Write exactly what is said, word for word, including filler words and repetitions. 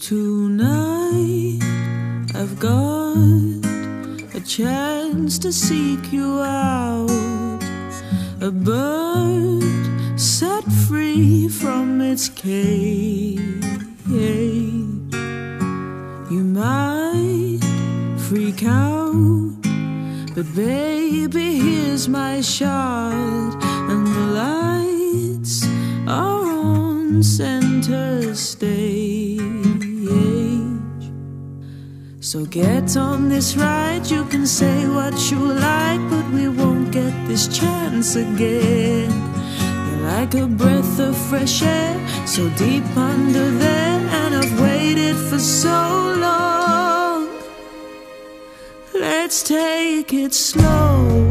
Tonight I've got a chance to seek you out. A bird set free from its cage. You might freak out, but baby, here's my shot. And the lights are on center stage. So get on this ride, you can say what you like, but we won't get this chance again. You're like a breath of fresh air, so deep under there, and I've waited for so long. Let's take it slow.